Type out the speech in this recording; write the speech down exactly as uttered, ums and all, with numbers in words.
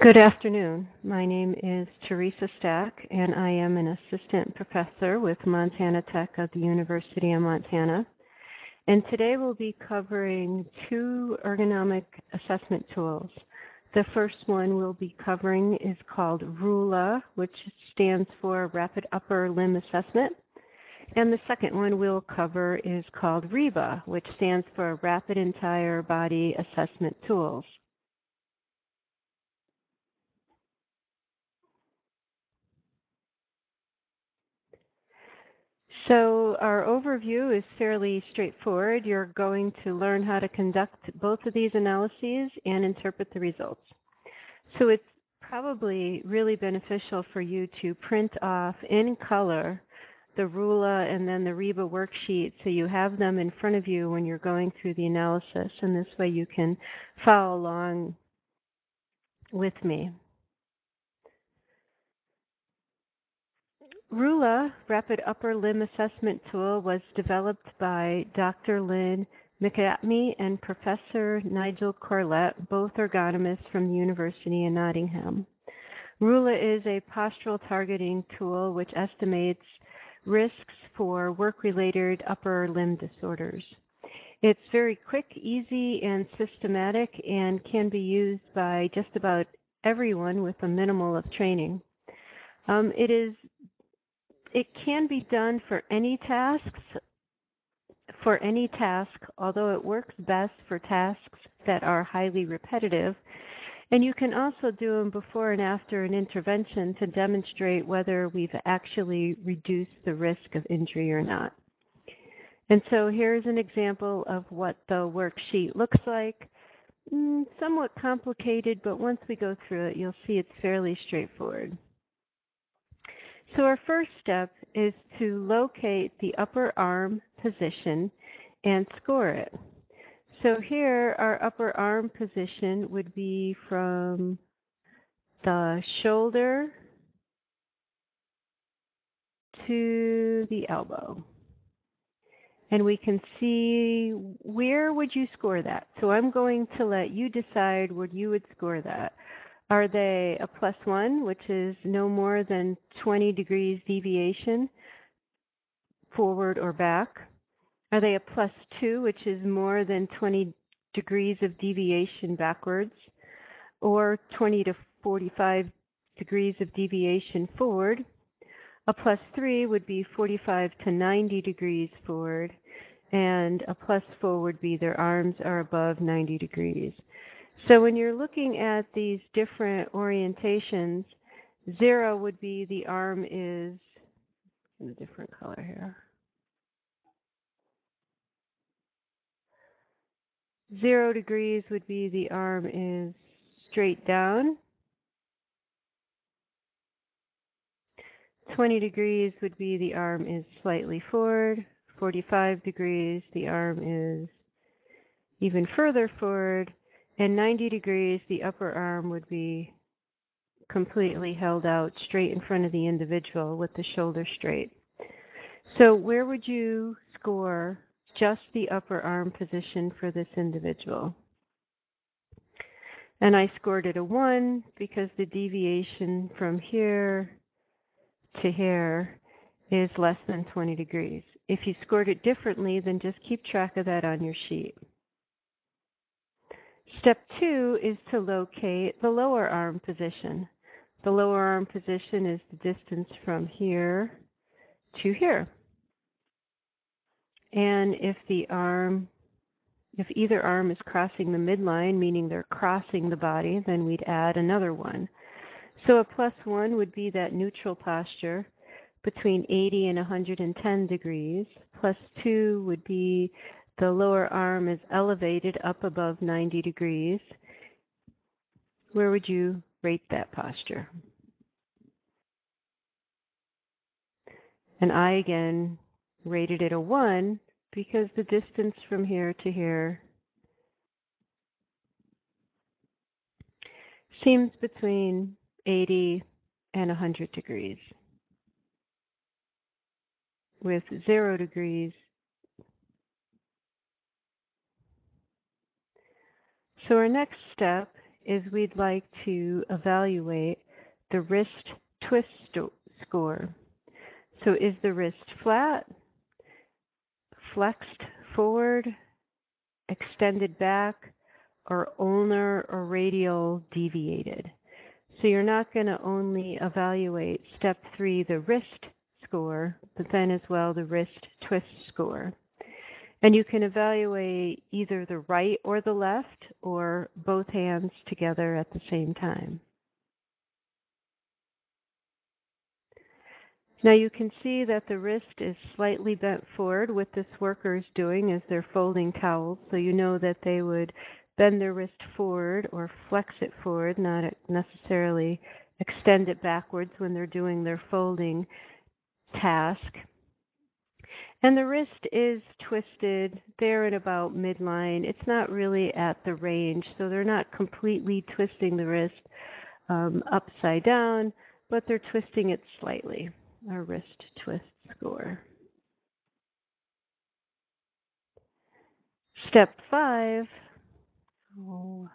Good afternoon. My name is Teresa Stack, and I am an assistant professor with Montana Tech at the University of Montana. And today we'll be covering two ergonomic assessment tools. The first one we'll be covering is called R U L A, which stands for Rapid Upper Limb Assessment. And the second one we'll cover is called R E B A, which stands for Rapid Entire Body Assessment Tools. So our overview is fairly straightforward. You're going to learn how to conduct both of these analyses and interpret the results. So it's probably really beneficial for you to print off in color the R U L A and then the R E B A worksheet so you have them in front of you when you're going through the analysis, and this way you can follow along with me. R U L A, Rapid Upper Limb Assessment Tool, was developed by Doctor Lynn McAtme and Professor Nigel Corlett, both ergonomists from the University of Nottingham. R U L A is a postural targeting tool which estimates risks for work-related upper limb disorders. It's very quick, easy, and systematic, and can be used by just about everyone with a minimal of training. Um, it is It can be done for any tasks, for any task, although it works best for tasks that are highly repetitive. And you can also do them before and after an intervention to demonstrate whether we've actually reduced the risk of injury or not. And so here's an example of what the worksheet looks like. Mm, somewhat complicated, but once we go through it, you'll see it's fairly straightforward. So our first step is to locate the upper arm position and score it. So here our upper arm position would be from the shoulder to the elbow. And we can see where would you score that. So I'm going to let you decide where you would score that. Are they a plus one, which is no more than twenty degrees deviation forward or back? Are they a plus two, which is more than twenty degrees of deviation backwards, or twenty to forty-five degrees of deviation forward? A plus three would be forty-five to ninety degrees forward, and a plus four would be their arms are above ninety degrees. So when you're looking at these different orientations, zero would be the arm is in a different color here. Zero degrees would be the arm is straight down. twenty degrees would be the arm is slightly forward. forty-five degrees, the arm is even further forward. And ninety degrees, the upper arm would be completely held out straight in front of the individual with the shoulder straight. So where would you score just the upper arm position for this individual? And I scored it a one because the deviation from here to here is less than twenty degrees. If you scored it differently, then just keep track of that on your sheet. Step two is to locate the lower arm position. The lower arm position is the distance from here to here. And if the arm, if either arm is crossing the midline, meaning they're crossing the body, then we'd add another one. So a plus one would be that neutral posture between eighty and one hundred ten degrees. Plus two would be the lower arm is elevated up above ninety degrees. Where would you rate that posture? And I again rated it a one because the distance from here to here seems between eighty and one hundred degrees, with zero degrees. So our next step is we'd like to evaluate the wrist twist score. So is the wrist flat, flexed forward, extended back, or ulnar or radial deviated? So you're not going to only evaluate step three, the wrist score, but then as well the wrist twist score. And you can evaluate either the right or the left or both hands together at the same time. Now you can see that the wrist is slightly bent forward. What this worker is doing is they're folding towels, so you know that they would bend their wrist forward or flex it forward, not necessarily extend it backwards when they're doing their folding task. And the wrist is twisted. They're at about midline. It's not really at the range, so they're not completely twisting the wrist um, upside down, but they're twisting it slightly. Our wrist twist score. Step five. Oh.